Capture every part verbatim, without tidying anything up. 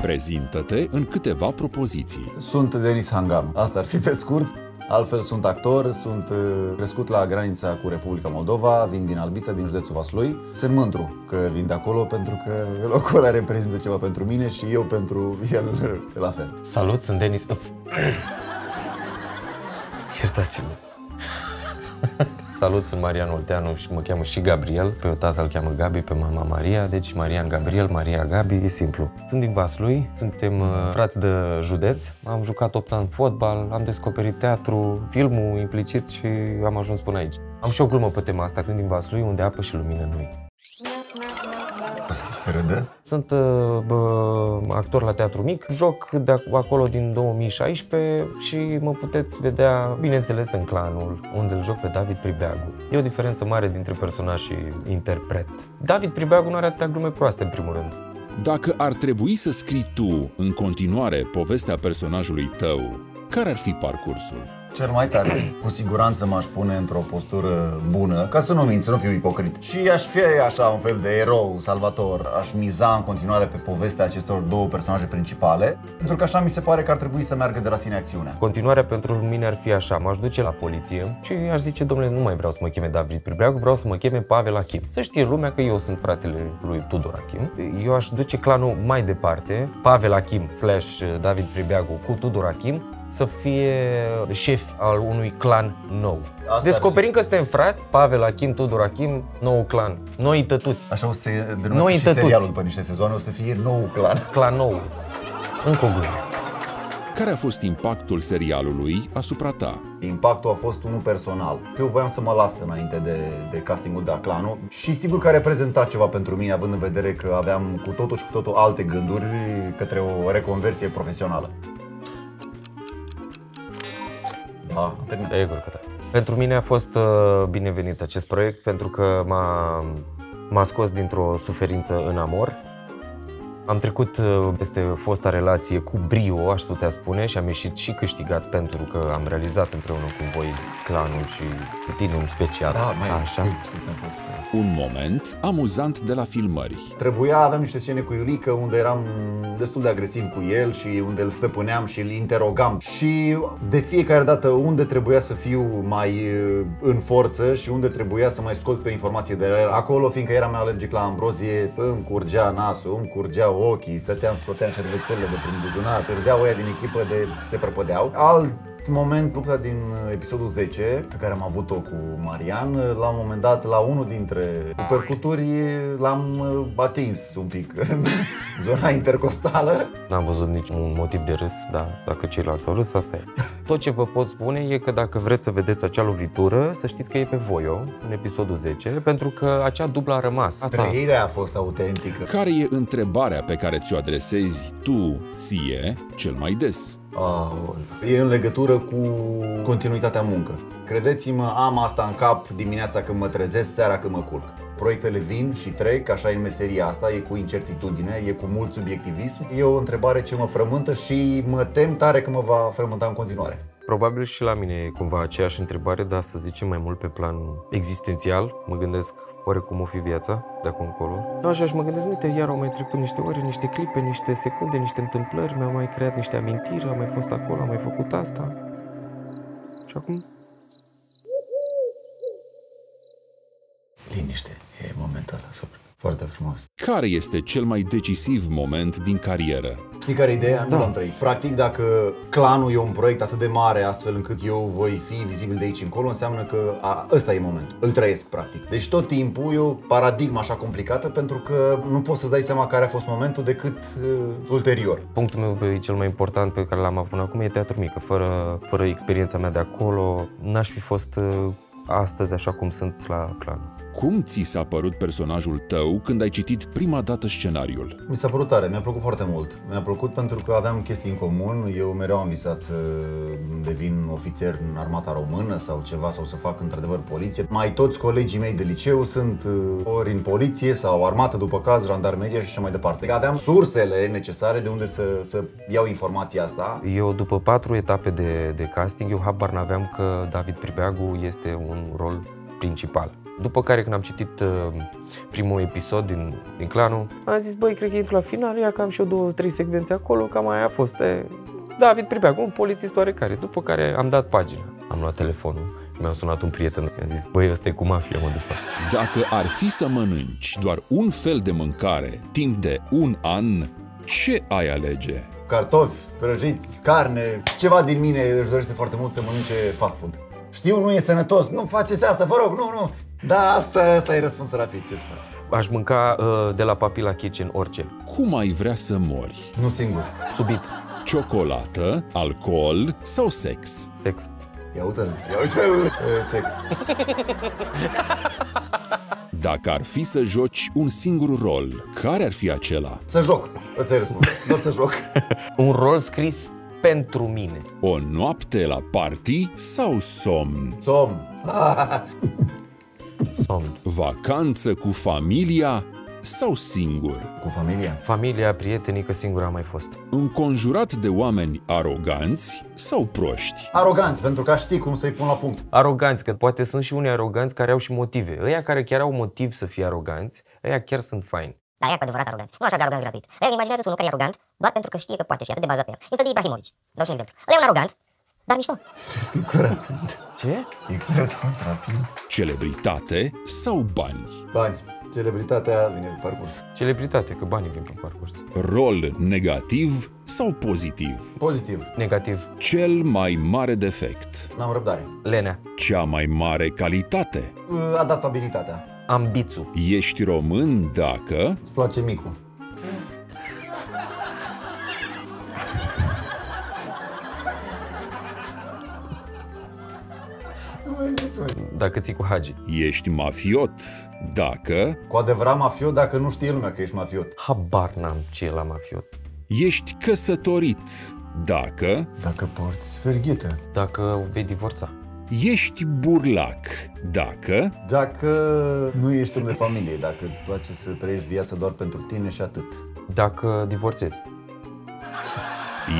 Prezintă-te în câteva propoziții. Sunt Denis Hanganu, asta ar fi pe scurt. Altfel sunt actor, sunt crescut la granița cu Republica Moldova, vin din Albița, din județul Vaslui. Sunt mândru că vin de acolo pentru că locul ăla reprezintă ceva pentru mine și eu pentru el la fel. Salut, sunt Denis... Iertați-mă. Salut, sunt Marian Olteanu și mă cheamă și Gabriel. Pe tatăl îl cheamă Gabi, pe mama Maria, deci Marian Gabriel, Maria Gabi, e simplu. Sunt din Vaslui, suntem frați de județ, am jucat opt ani fotbal, am descoperit teatru, filmul implicit și am ajuns până aici. Am și o glumă pe tema asta, sunt din Vaslui, unde apă și lumină noi. Se râde? Sunt bă, actor la teatru mic, joc de acolo din două mii șaisprezece și mă puteți vedea, bineînțeles, în Clanul, unde îl joc pe David Pribeagu. E o diferență mare dintre personaj și interpret. David Pribeagu nu are atâtea glume proaste, în primul rând. Dacă ar trebui să scrii tu, în continuare, povestea personajului tău, care ar fi parcursul? Cel mai tare, cu siguranță m-aș pune într-o postură bună, ca să nu mint, să nu fiu ipocrit. Și aș fi așa un fel de erou, salvator, aș miza în continuare pe povestea acestor două personaje principale, pentru că așa mi se pare că ar trebui să meargă de la sine acțiunea. Continuarea pentru mine ar fi așa, m-aș duce la poliție și aș zice, domnule, nu mai vreau să mă cheme David Pribeagu, vreau să mă cheme Pavel Achim. Să știe lumea că eu sunt fratele lui Tudor Achim. Eu aș duce clanul mai departe, Pavel Achim slash David Pribeagu cu Tudor Achim, să fie șef al unui clan nou. Asta descoperim că suntem frați, Pavel Achim, Tudor Achim, nou clan, noi tătuți. Așa o să se denumesc noi și tătuți. Serialul după niște sezoane, o să fie nou clan. Clan nou. Încă o glumă. Care a fost impactul serialului asupra ta? Impactul a fost unul personal. Eu voiam să mă las înainte de, de castingul de la Clanul și sigur că a reprezentat ceva pentru mine, având în vedere că aveam cu totul și cu totul alte gânduri către o reconversie profesională. A, Egor, că pentru mine a fost uh, binevenit acest proiect pentru că m-a scos dintr-o suferință în amor. Am trecut uh, peste fosta relație cu brio, aș putea spune, și am ieșit și câștigat pentru că am realizat împreună cu voi Clanul și cu tine în special. Da, mai știu, știți, am fost. Un moment amuzant de la filmări. Trebuia, aveam niște scene cu Iulica unde eram destul de agresiv cu el și unde îl stăpâneam și îl interogam și de fiecare dată unde trebuia să fiu mai în forță și unde trebuia să mai scot pe informație de el acolo, fiindcă eram alergic la ambrozie, îmi curgea nasul, îmi curgea ochii, stăteam, scoteam cervețelele de prin buzunar, pierdeau aia din echipă de se prăpădeau. Alt moment, lupta din episodul zece, pe care am avut-o cu Marian, la un moment dat, la unul dintre percuturi, l-am atins un pic în zona intercostală. N-am văzut niciun motiv de râs, dar dacă ceilalți au râs, asta e. Tot ce vă pot spune e că dacă vreți să vedeți acea lovitură, să știți că e pe VOYO, în episodul zece, pentru că acea dublă a rămas. Asta... Trăirea a fost autentică. Care e întrebarea pe care ți-o adresezi tu, ție, cel mai des? E în legătură cu continuitatea muncă. Credeți-mă, am asta în cap dimineața când mă trezesc, seara când mă culc. Proiectele vin și trec, așa e în meseria asta, e cu incertitudine, e cu mult subiectivism. E o întrebare ce mă frământă și mă tem tare că mă va frământa în continuare. Probabil și la mine e cumva aceeași întrebare, dar să zicem mai mult pe plan existențial. Mă gândesc oare cum o fi viața de acum încolo. Așa și mă gândesc, uite, iar au mai trecut niște ore, niște clipe, niște secunde, niște întâmplări, mi-au mai creat niște amintiri, am mai fost acolo, am mai făcut asta. Și acum? Liniște, e momentul ăla sopra. Foarte frumos. Care este cel mai decisiv moment din carieră? Știi care ideea? Da. Nu l-am trăit. Practic, dacă Clanul e un proiect atât de mare, astfel încât eu voi fi vizibil de aici încolo, înseamnă că a, ăsta e momentul. Îl trăiesc, practic. Deci tot timpul e o paradigmă așa complicată, pentru că nu poți să-ți dai seama care a fost momentul decât uh, ulterior. Punctul meu cel mai important pe care l-am avut până acum e teatru mică. Fără, fără experiența mea de acolo, n-aș fi fost uh, astăzi așa cum sunt la Clanul. Cum ți s-a părut personajul tău când ai citit prima dată scenariul? Mi s-a părut tare, mi-a plăcut foarte mult. Mi-a plăcut pentru că aveam chestii în comun. Eu mereu am visat să devin ofițer în armata română sau ceva, sau să fac într-adevăr poliție. Mai toți colegii mei de liceu sunt ori în poliție sau armată, după caz, jandarmerie și așa mai departe. Aveam sursele necesare de unde să, să iau informația asta. Eu după patru etape de, de casting, eu habar n-aveam că David Pribeagu este un rol principal. După care, când am citit uh, primul episod din, din clanul, am zis, băi, cred că intru la final, ia că am și eu două, trei secvențe acolo, cam aia a fost. De... David Pribeagu, un polițist oarecare, după care am dat pagina. Am luat telefonul. Mi-a sunat un prieten, mi-a zis, băi, ăsta e cu mafia, mă, de fapt. Dacă ar fi să mănânci doar un fel de mâncare timp de un an, ce ai alege? Cartofi, prăjiți, carne, ceva din mine își dorește foarte mult să mănânce fast food. Știu, nu e sănătos, nu faceți asta, vă rog, nu, nu. Da, asta, asta e răspunsul rapid, ce să fac? Aș mânca uh, de la Papi la Kitchen orice. Cum ai vrea să mori? Nu singur. Subit. Ciocolată, alcool sau sex? Sex. Ia uite-l, ia uite-l, sex. Dacă ar fi să joci un singur rol, care ar fi acela? Să joc, ăsta e răspunsul, doar să joc. Un rol scris pentru mine. O noapte la party sau somn? Somn. Somn. Vacanță cu familia sau singur? Cu familia. Familia, prietenii, că singur am mai fost. Înconjurat de oameni aroganți sau proști? Aroganți, pentru că știi cum să-i pun la punct. Aroganți, că poate sunt și unii aroganți care au și motive. Ăia care chiar au motiv să fie aroganți, ăia chiar sunt faini. Dar ea cu adevărat aroganți, nu așa de aroganți gratuit. Ăia imaginează unul care e arogant doar pentru că știe că poate și atât de bazat pe el. În fel de Ibrahimovici, dau și un exemplu. Ăia e un arogant, dar mișto. Se scrie cu rapid. Ce? E cu răspuns rapid. Celebritate sau bani? Bani. Celebritatea vine pe parcurs. Celebritate, că banii vin pe parcurs. Rol negativ sau pozitiv? Pozitiv. Negativ. Cel mai mare defect? N-am răbdare. Lenea. Cea mai mare calitate? Adaptabilitatea. Ambițiu. Ești român dacă... Îți place micul. Dacă ții cu Hagi. Ești mafiot dacă... Cu adevărat mafiot dacă nu știe lumea că ești mafiot. Habar n-am ce e la mafiot. Ești căsătorit dacă... Dacă porți verghită. Dacă vei divorța. Ești burlac dacă... Dacă nu ești om de familie, dacă îți place să trăiești viața doar pentru tine și atât. Dacă divorțezi.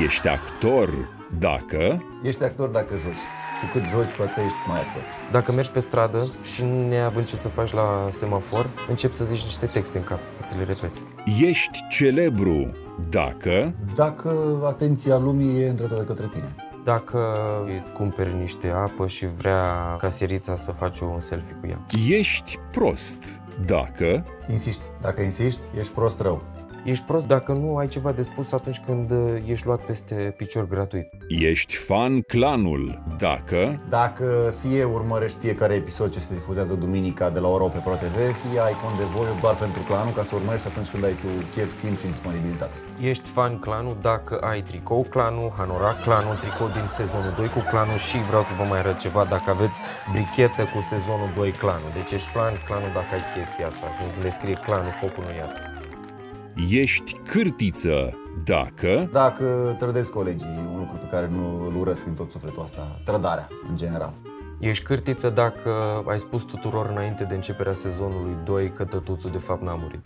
Ești actor dacă... Ești actor dacă joci. Cu cât joci, cu atât ești mai acolo. Dacă mergi pe stradă și neavând ce să faci la semafor, începi să zici niște texte în cap, să ți le repeți. Ești celebru dacă... Dacă atenția lumii e îndreptată către tine. Dacă îți cumperi niște apă și vrea casierița să faci un selfie cu ea. Ești prost dacă... Insiști. Dacă insiști, ești prost rău. Ești prost dacă nu ai ceva de spus atunci când ești luat peste picior gratuit. Ești fan clanul dacă... Dacă fie urmărești fiecare episod ce se difuzează duminica de la ora opt pe PRO T V, fie ai cont de VOYO doar pentru clanul ca să urmărești atunci când ai tu chef, timp și disponibilitate. Ești fan clanul dacă ai tricou clanul, hanorac clanul, tricou din sezonul doi cu clanul și vreau să vă mai arăt ceva dacă aveți brichetă cu sezonul doi clanul. Deci ești fan clanul dacă ai chestia asta și le scrie clanul, focul nu iată. Ești cârtiță dacă... Dacă trădezi colegii, un lucru pe care nu îl urăsc în tot sufletul asta, trădarea, în general. Ești cârtiță dacă ai spus tuturor înainte de începerea sezonului doi că tătuțul de fapt n-a murit.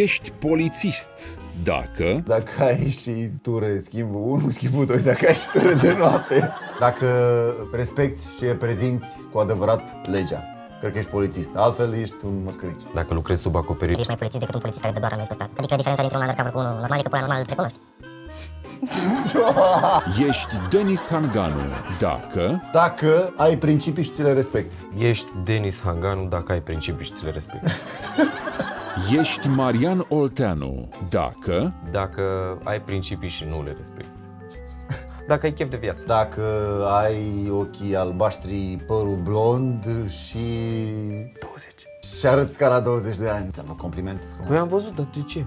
Ești polițist dacă... Dacă ai și ture schimbul unu, schimbul doi, dacă ai și ture de noapte. Dacă respecti și reprezinți cu adevărat legea. Cred că ești polițist, altfel ești un măscărici. Dacă lucrezi sub acoperiș, ești mai polițist decât un polițist care dă doar în ăsta. Adică diferența dintre un undercover cu unul normal e că pe aia normal îl recunoști. Ești Denis Hanganu dacă... Dacă ai principii și ți le respecti. Ești Denis Hanganu dacă ai principii și ți le respecti. Ești Marian Olteanu dacă... Dacă ai principii și nu le respecti. Dacă ai chef de viață. Dacă ai ochii albaștri, părul blond și... douăzeci. Și arăți ca la douăzeci de ani. Ți-am făcut compliment frumos. Păi am văzut, dar de ce?